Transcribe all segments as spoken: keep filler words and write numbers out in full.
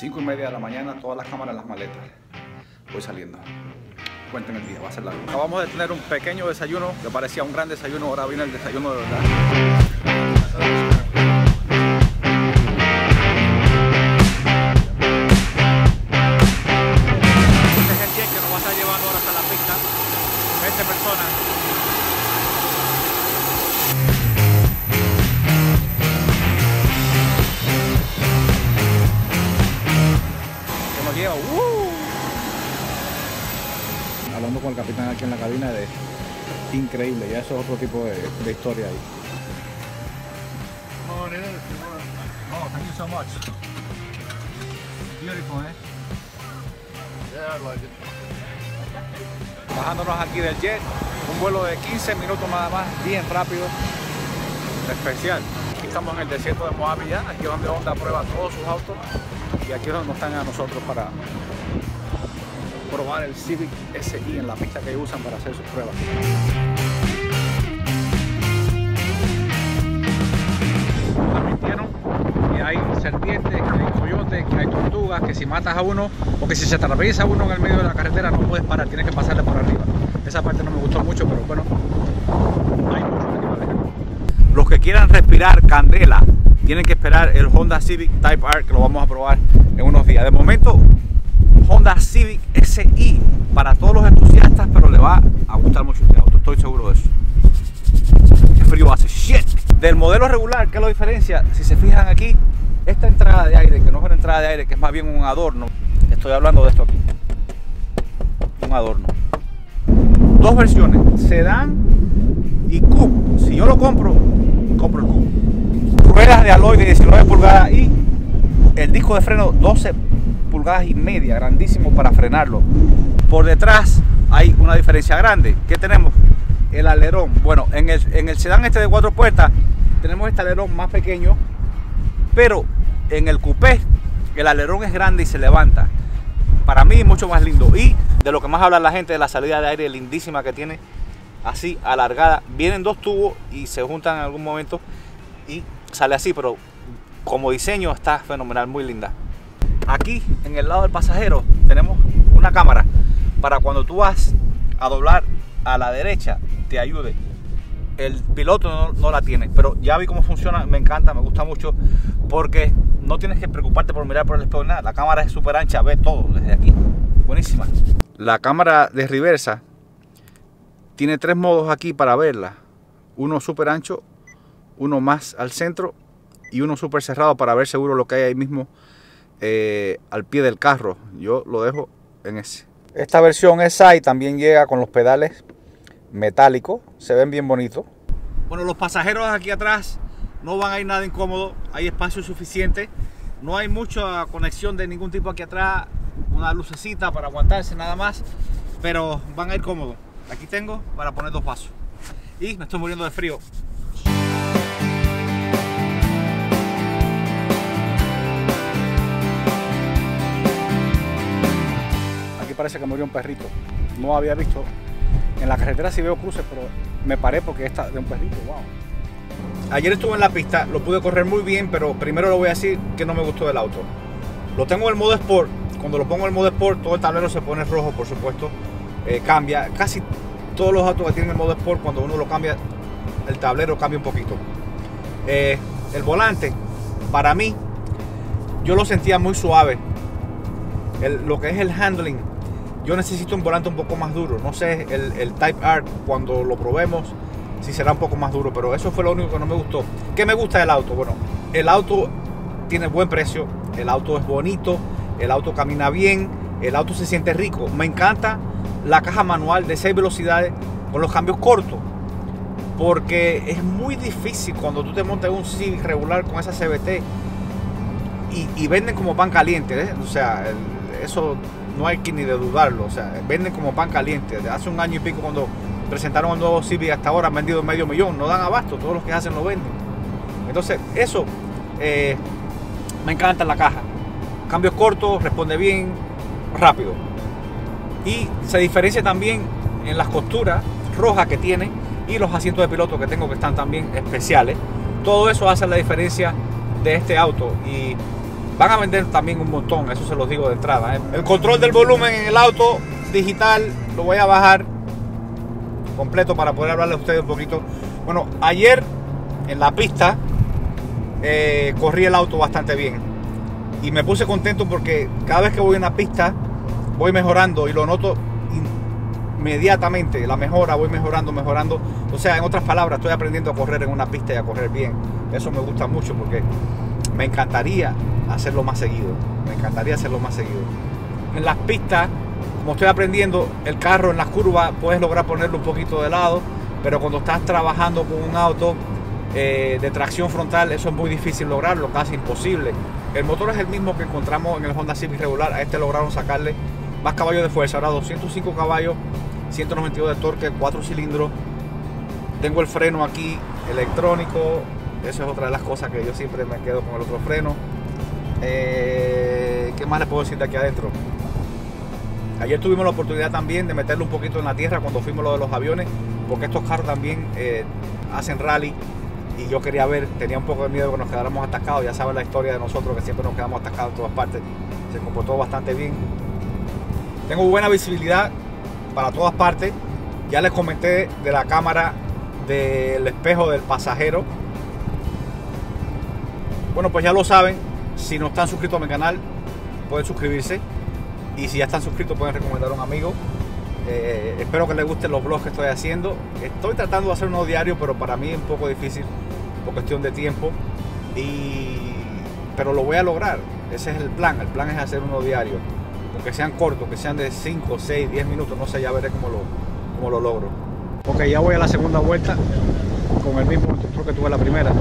cinco y media de la mañana, todas las cámaras en las maletas. Voy saliendo. Cuenten el día, va a ser largo. Acabamos de tener un pequeño desayuno, que parecía un gran desayuno, ahora viene el desayuno de verdad. Hablando con el capitán aquí en la cabina, de increíble, ya eso es otro tipo de, de historia ahí. Oh, it is. Oh, thank you so much. Beautiful, eh? Yeah, I like it. Bajándonos aquí del jet, un vuelo de quince minutos nada más, bien rápido, especial. Aquí estamos en el desierto de Mojave ya, aquí es donde Honda prueba todos sus autos y aquí es donde nos están a nosotros para probar el Civic S I en la pista que usan para hacer sus pruebas. La mintieron, y hay serpientes, que hay coyotes, que hay tortugas, que si matas a uno o que si se atraviesa uno en el medio de la carretera no puedes parar, tienes que pasarle por arriba. Esa parte no me gustó mucho, pero bueno, hay muchos animales. Los que quieran respirar candela tienen que esperar el Honda Civic Type R, que lo vamos a probar en unos días. De momento, Honda Civic S I para todos los entusiastas, pero le va a gustar mucho este auto, estoy seguro de eso. Qué frío hace, shit. Del modelo regular, ¿qué es lo diferencia? Si se fijan aquí, esta entrada de aire, que no es una entrada de aire, que es más bien un adorno. Estoy hablando de esto aquí. Un adorno. Dos versiones, sedán y coupe. Si yo lo compro, compro el coupe. Ruedas de aloy de diecinueve pulgadas y el disco de freno doce pulgadas y media, grandísimo para frenarlo. Por detrás hay una diferencia grande. ¿Qué tenemos? El alerón. Bueno, en el, en el sedán este de cuatro puertas tenemos este alerón más pequeño, pero en el coupé el alerón es grande y se levanta. Para mí es mucho más lindo, y de lo que más habla la gente, de la salida de aire lindísima que tiene, así alargada. Vienen dos tubos y se juntan en algún momento y sale así, pero como diseño está fenomenal, muy linda. Aquí en el lado del pasajero tenemos una cámara para cuando tú vas a doblar a la derecha te ayude. El piloto no, no la tiene, pero ya vi cómo funciona, me encanta, me gusta mucho, porque no tienes que preocuparte por mirar por el espejo, nada. La cámara es súper ancha, ve todo desde aquí, buenísima. La cámara de reversa tiene tres modos aquí para verla, uno súper ancho, uno más al centro y uno súper cerrado para ver seguro lo que hay ahí mismo. Eh, al pie del carro, yo lo dejo en ese. Esta versión S I también llega con los pedales metálicos, se ven bien bonitos. Bueno, los pasajeros aquí atrás no van a ir nada incómodo, hay espacio suficiente, no hay mucha conexión de ningún tipo aquí atrás, una lucecita para aguantarse nada más, pero van a ir cómodos. Aquí tengo para poner dos vasos y me estoy muriendo de frío. Parece que murió un perrito, no había visto. En la carretera sí veo cruces, pero me paré porque esta de un perrito, wow. Ayer estuve en la pista, lo pude correr muy bien, pero primero lo voy a decir que no me gustó del auto. Lo tengo en el modo Sport, cuando lo pongo en el modo Sport todo el tablero se pone rojo, por supuesto, eh, cambia. Casi todos los autos que tienen el modo Sport, cuando uno lo cambia, el tablero cambia un poquito. Eh, el volante, para mí, yo lo sentía muy suave, el, lo que es el handling. Yo necesito un volante un poco más duro, no sé, el, el Type R cuando lo probemos si será un poco más duro, pero eso fue lo único que no me gustó. ¿Qué me gusta del auto? Bueno, el auto tiene buen precio, el auto es bonito, el auto camina bien, el auto se siente rico. Me encanta la caja manual de seis velocidades con los cambios cortos, porque es muy difícil cuando tú te montas un Civic regular con esa C V T y, y venden como pan caliente, ¿eh? O sea, el, eso... no hay que ni de dudarlo, o sea, venden como pan caliente. Desde hace un año y pico cuando presentaron el nuevo Civic hasta ahora han vendido medio millón, no dan abasto, todos los que hacen lo venden. Entonces eso, eh, me encanta la caja. Cambios cortos, responde bien, rápido. Y se diferencia también en las costuras rojas que tiene y los asientos de piloto que tengo, que están también especiales. Todo eso hace la diferencia de este auto y Van a vender también un montón, eso se los digo de entrada, ¿eh? El control del volumen en el auto digital lo voy a bajar completo para poder hablarle a ustedes un poquito. Bueno, ayer en la pista eh, corrí el auto bastante bien y me puse contento porque cada vez que voy a una pista voy mejorando y lo noto inmediatamente, la mejora, voy mejorando, mejorando. O sea, en otras palabras, estoy aprendiendo a correr en una pista y a correr bien. Eso me gusta mucho porque me encantaría hacerlo más seguido. Me encantaría hacerlo más seguido. En las pistas, como estoy aprendiendo, el carro en las curvas puedes lograr ponerlo un poquito de lado, pero cuando estás trabajando con un auto eh, de tracción frontal, eso es muy difícil lograrlo, casi imposible. El motor es el mismo que encontramos en el Honda Civic regular. A este lograron sacarle más caballos de fuerza. Ahora doscientos cinco caballos, ciento noventa y dos de torque, cuatro cilindros. Tengo el freno aquí electrónico. Eso es otra de las cosas que yo siempre me quedo con el otro freno. Eh, ¿Qué más les puedo decir de aquí adentro? Ayer tuvimos la oportunidad también de meterle un poquito en la tierra cuando fuimos lo de los aviones, porque estos carros también eh, hacen rally y yo quería ver, tenía un poco de miedo que nos quedáramos atascados. Ya saben la historia de nosotros, que siempre nos quedamos atascados en todas partes. Se comportó bastante bien. Tengo buena visibilidad para todas partes. Ya les comenté de la cámara del espejo del pasajero. Bueno, pues ya lo saben, si no están suscritos a mi canal, pueden suscribirse. Y si ya están suscritos, pueden recomendar a un amigo. Eh, espero que les gusten los vlogs que estoy haciendo. Estoy tratando de hacer uno diario, pero para mí es un poco difícil por cuestión de tiempo. Y... pero lo voy a lograr. Ese es el plan. El plan es hacer uno diario. Aunque sean cortos, que sean de cinco, seis, diez minutos. No sé, ya veré cómo lo, cómo lo logro. Ok, ya voy a la segunda vuelta con el mismo instructor que tuve la primera.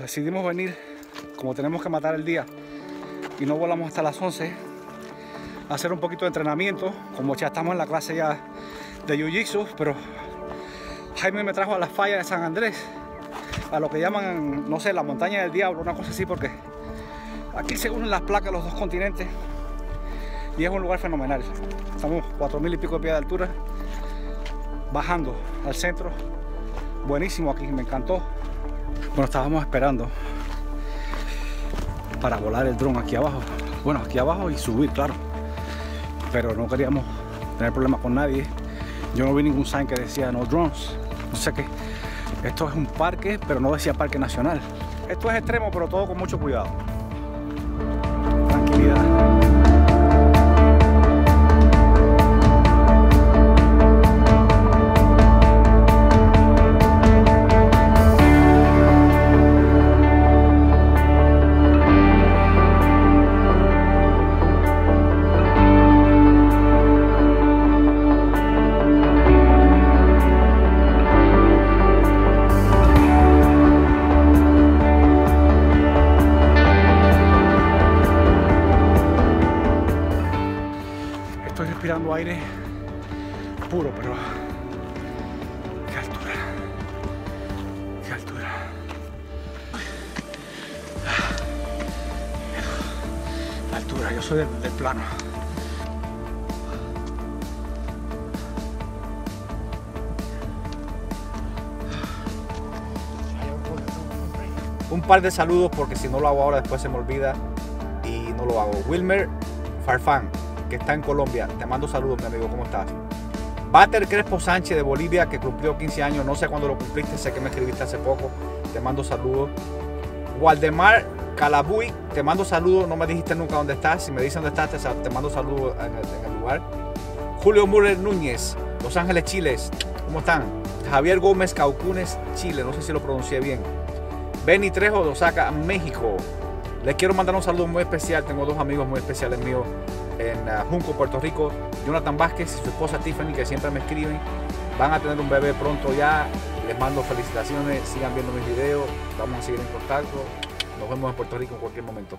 Decidimos venir, como tenemos que matar el día y no volamos hasta las once, a hacer un poquito de entrenamiento, como ya estamos en la clase ya de Jiu-Jitsu, pero Jaime me trajo a las fallas de San Andrés, a lo que llaman, no sé, la montaña del diablo, una cosa así, porque aquí se unen las placas de los dos continentes y es un lugar fenomenal. Estamos cuatro mil y pico de pie de altura, bajando al centro, buenísimo aquí, me encantó. Bueno, estábamos esperando para volar el dron aquí abajo, bueno, aquí abajo y subir, claro, pero no queríamos tener problemas con nadie. Yo no vi ningún sign que decía no drones. O sea que esto es un parque, pero no decía parque nacional. Esto es extremo, pero todo con mucho cuidado. Tranquilidad. Estoy respirando aire puro, pero qué altura, qué altura. La altura, yo soy del, del plano. Un par de saludos, porque si no lo hago ahora después se me olvida y no lo hago. Wilmer Farfán, que está en Colombia, te mando saludos, mi amigo, ¿cómo estás? Bater Crespo Sánchez de Bolivia, que cumplió quince años, no sé cuándo lo cumpliste, sé que me escribiste hace poco, te mando saludos. Waldemar Calabuy, te mando saludos, no me dijiste nunca dónde estás, si me dices dónde estás, te, te mando saludos en el, en el lugar. Julio Müller Núñez, Los Ángeles, Chile, ¿cómo están? Javier Gómez Caucunes, Chile, no sé si lo pronuncié bien. Benny Trejo de Osaka, México. Les quiero mandar un saludo muy especial, tengo dos amigos muy especiales míos en uh, Junco, Puerto Rico, Jonathan Vázquez y su esposa Tiffany, que siempre me escriben. Van a tener un bebé pronto ya, les mando felicitaciones, sigan viendo mis videos, vamos a seguir en contacto, nos vemos en Puerto Rico en cualquier momento.